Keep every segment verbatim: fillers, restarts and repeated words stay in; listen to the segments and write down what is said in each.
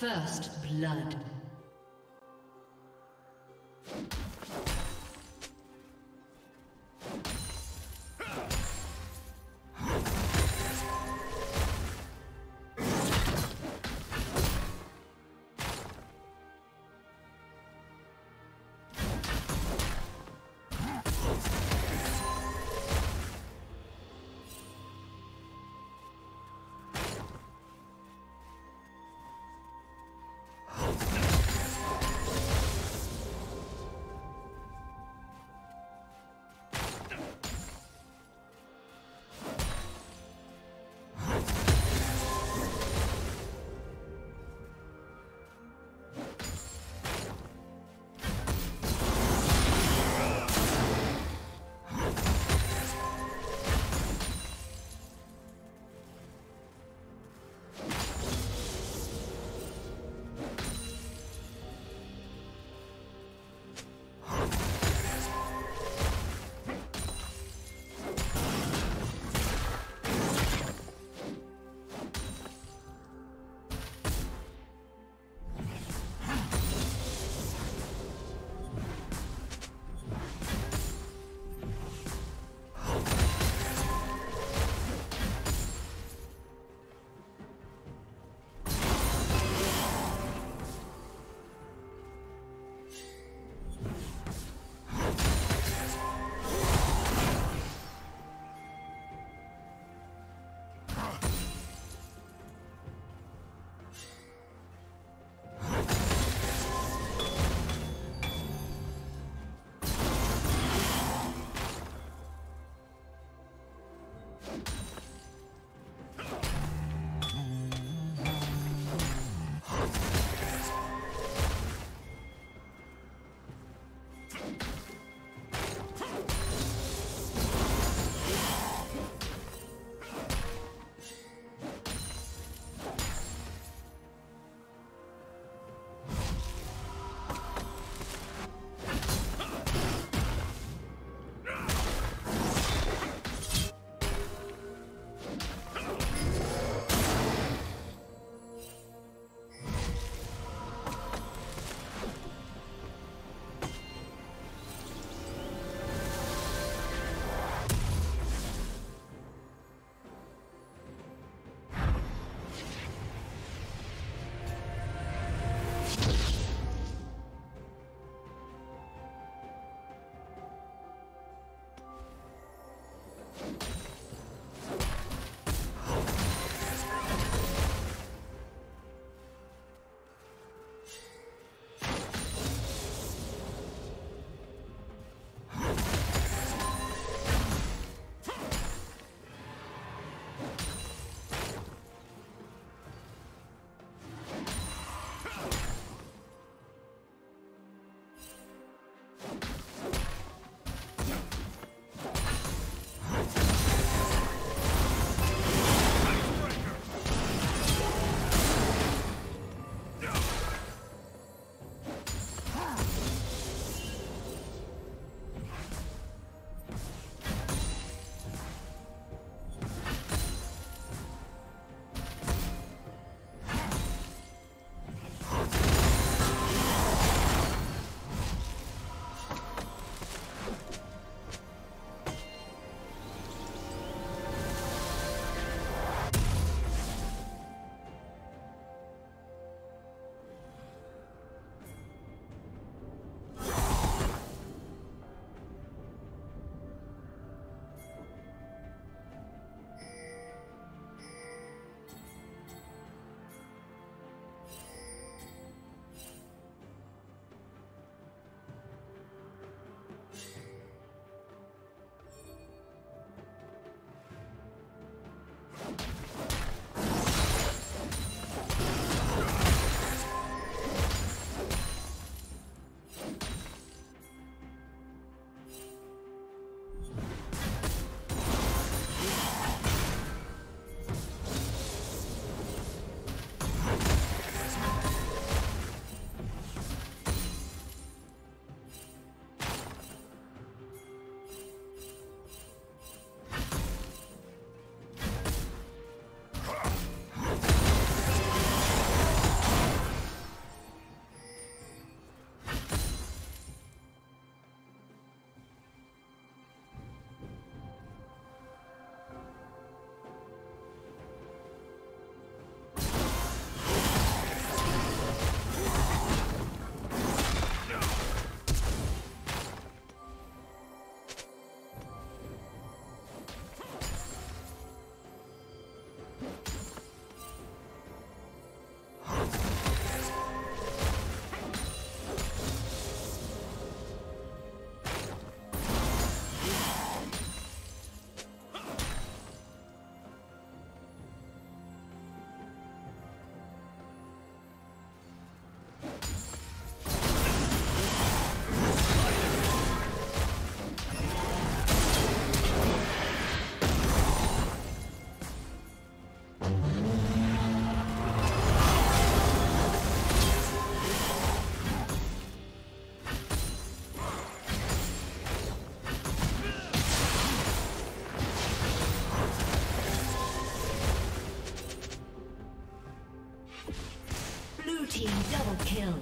First blood. Let's go. Double kill.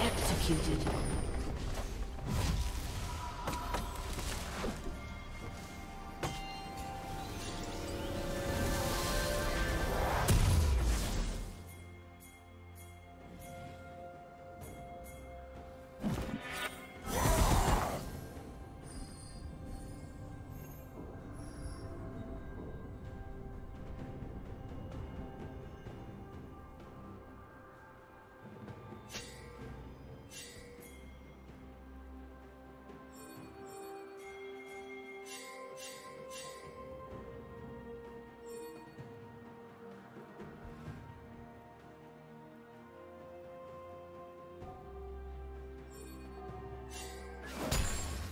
Executed.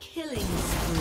Killing spree.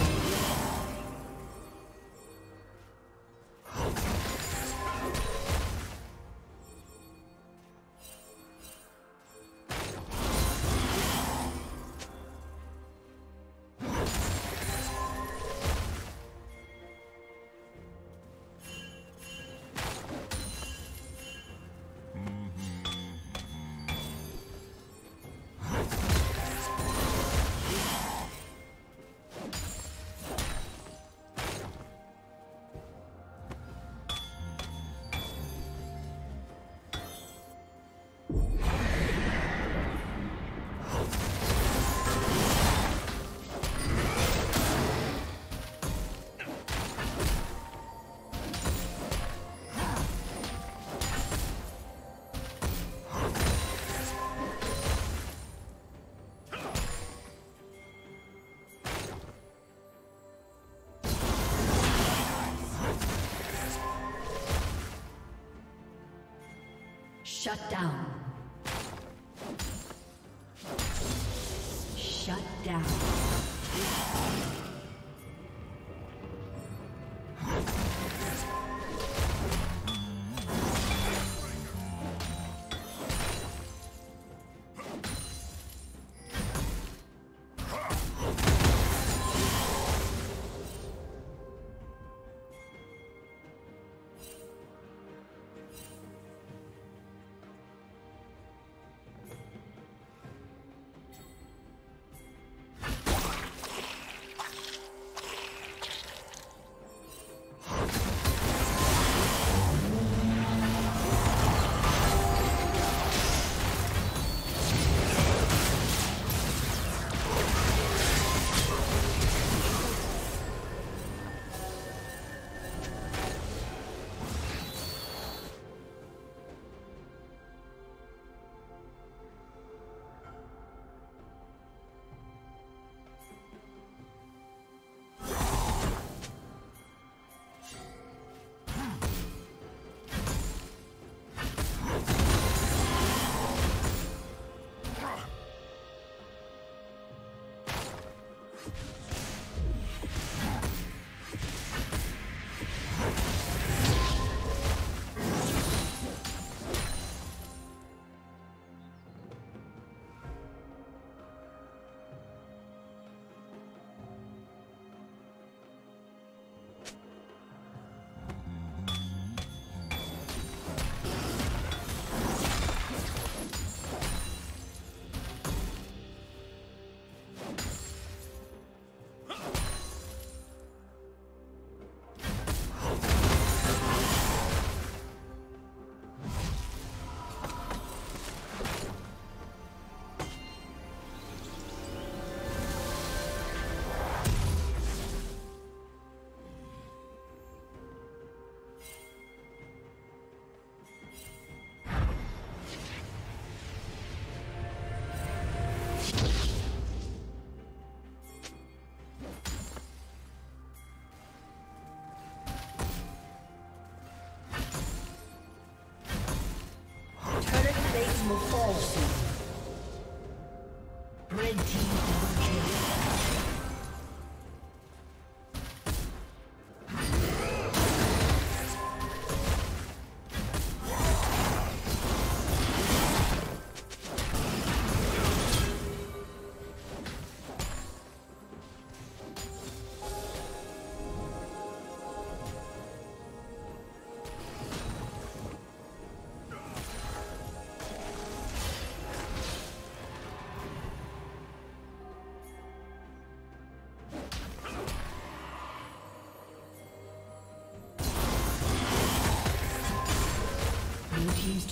Shut down. Shut down. will fall soon. Red team double kill. Team's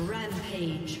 Rampage.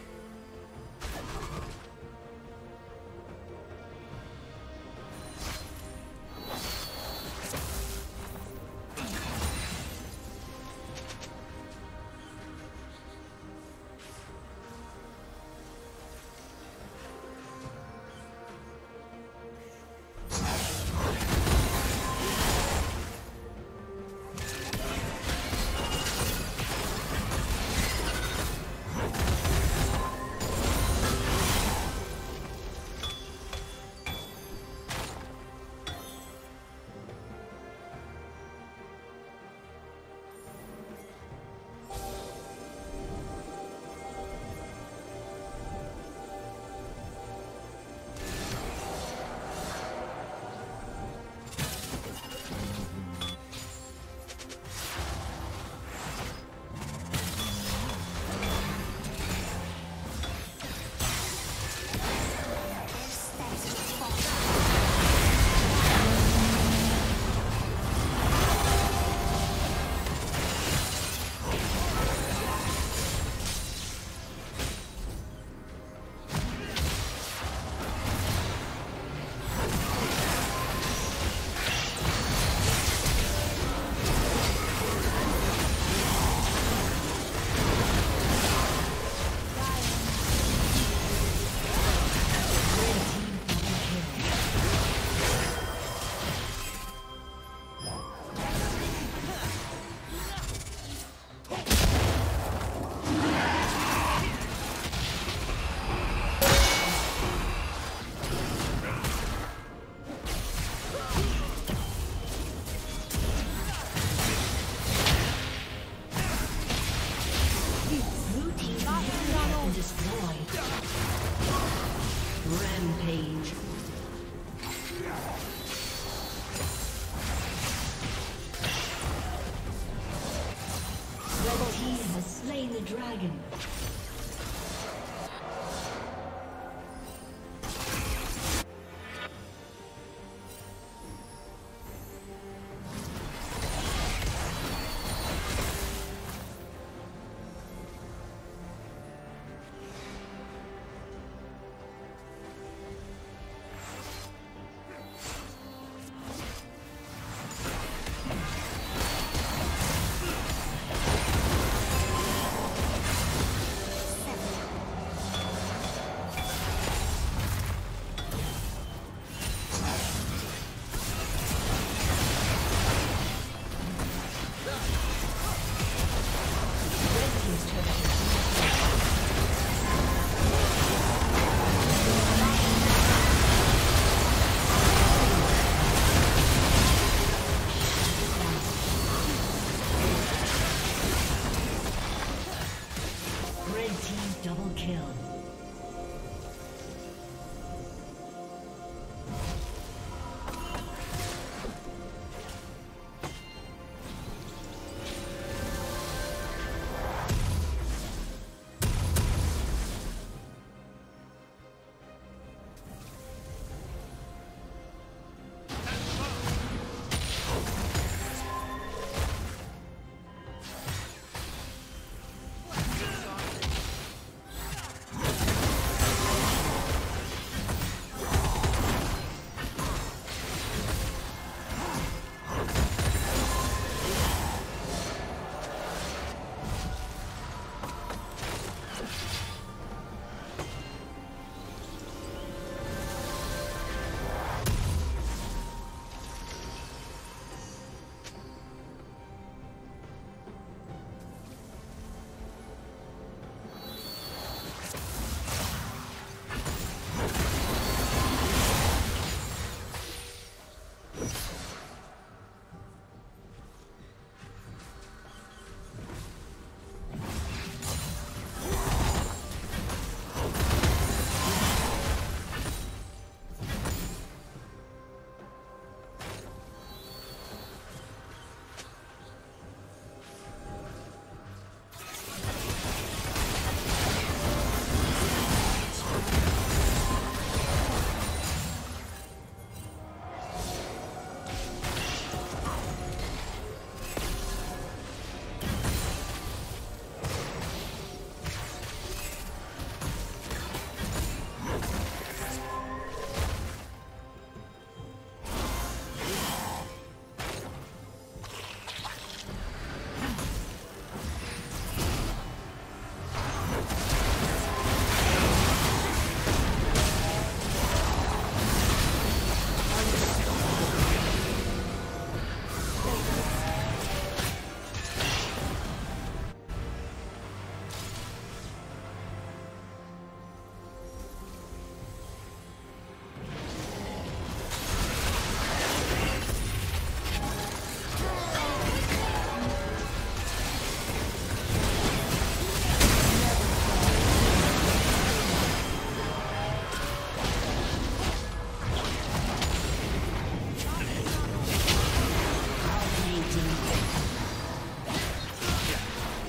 him.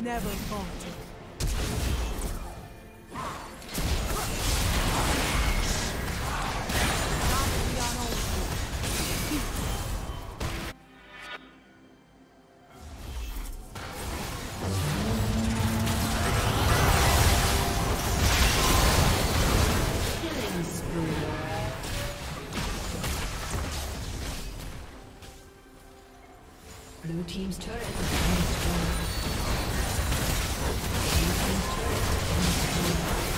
Never fought. Blue team's turret has been destroyed. Blue team's turret has been destroyed.